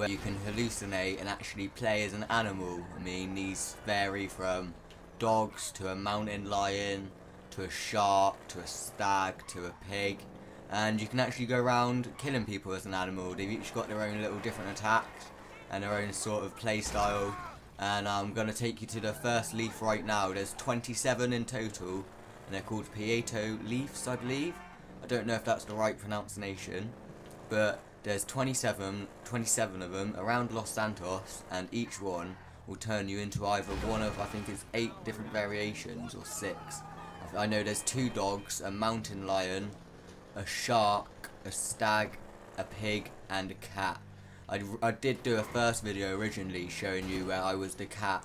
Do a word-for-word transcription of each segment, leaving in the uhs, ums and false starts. where you can hallucinate and actually play as an animal. I mean, these vary from dogs to a mountain lion to a shark to a stag to a pig, and you can actually go around killing people as an animal. They've each got their own little different attacks and their own sort of play style, and I'm going to take you to the first leaf right now. There's twenty-seven in total, and they're called Peyote Leafs, I believe. I don't know if that's the right pronunciation, but there's twenty-seven, twenty-seven of them around Los Santos, and each one will turn you into either one of, I think it's eight different variations, or six. I know there's two dogs, a mountain lion, a shark, a stag, a pig, and a cat. I, I did do a first video originally showing you where I was the cat,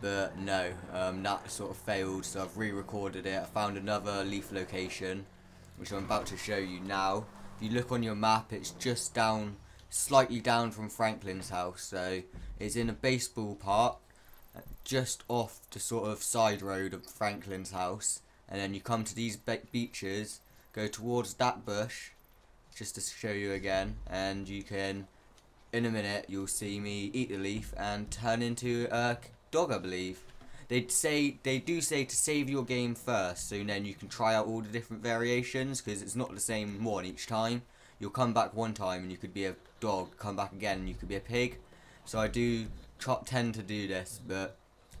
but no, um, that sort of failed, so I've re-recorded it. I found another leaf location, which I'm about to show you now. If you look on your map, it's just down, slightly down from Franklin's house, so it's in a baseball park, just off the sort of side road of Franklin's house, and then you come to these be beaches, go towards that bush, just to show you again, and you can, in a minute, you'll see me eat the leaf and turn into a dog, I believe. They'd say, they do say to save your game first, so then you can try out all the different variations, because it's not the same one each time. You'll come back one time and you could be a dog, come back again and you could be a pig. So I do tend to do this, but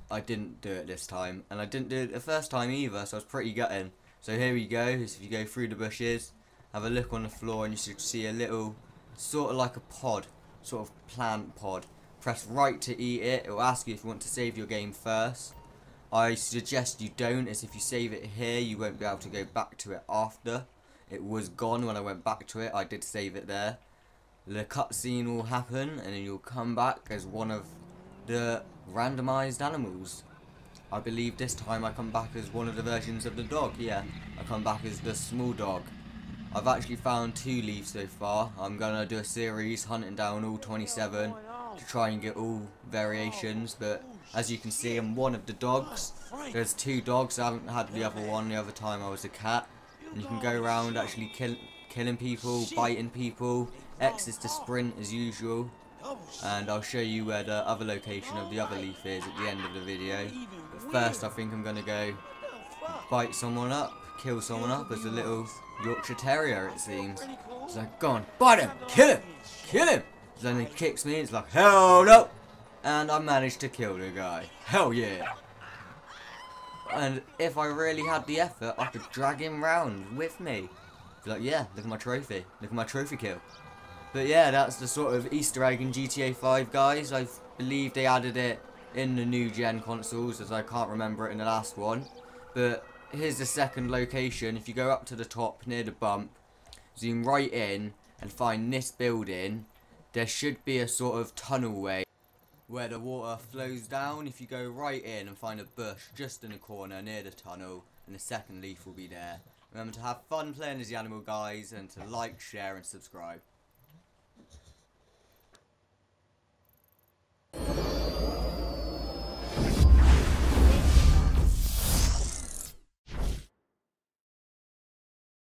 I didn't do it this time, and I didn't do it the first time either, so I was pretty gutting. So here we go. If you go through the bushes, have a look on the floor, and you should see a little, sort of like a pod, sort of plant pod. Press right to eat it. It will ask you if you want to save your game first. I suggest you don't, as if you save it here, you won't be able to go back to it after. It was gone when I went back to it. I did save it there. The cutscene will happen, and then you'll come back as one of the randomized animals. I believe this time I come back as one of the versions of the dog. Yeah, I come back as the small dog. I've actually found two leaves so far. I'm gonna do a series hunting down all twenty-seven to try and get all variations, but as you can see, I'm one of the dogs. There's two dogs. I haven't had the other one. The other time I was a cat, and you can go around actually kill, killing people, biting people. X is to sprint as usual. And I'll show you where the other location of the other leaf is at the end of the video. But first, I think I'm going to go bite someone up, kill someone up as a little Yorkshire Terrier, it seems. It's like, go on, bite him, kill him, kill him. Then he kicks me, it's like, hell no. And I managed to kill the guy. Hell yeah. And if I really had the effort, I could drag him round with me. Be like, yeah, look at my trophy. Look at my trophy kill. But yeah, that's the sort of Easter egg in G T A five, guys. I believe they added it in the new gen consoles, as I can't remember it in the last one. But here's the second location. If you go up to the top near the bump, zoom right in and find this building, there should be a sort of tunnel way where the water flows down. If you go right in and find a bush just in the corner near the tunnel, and the second leaf will be there. Remember to have fun playing as the animal, guys, and to like, share and subscribe.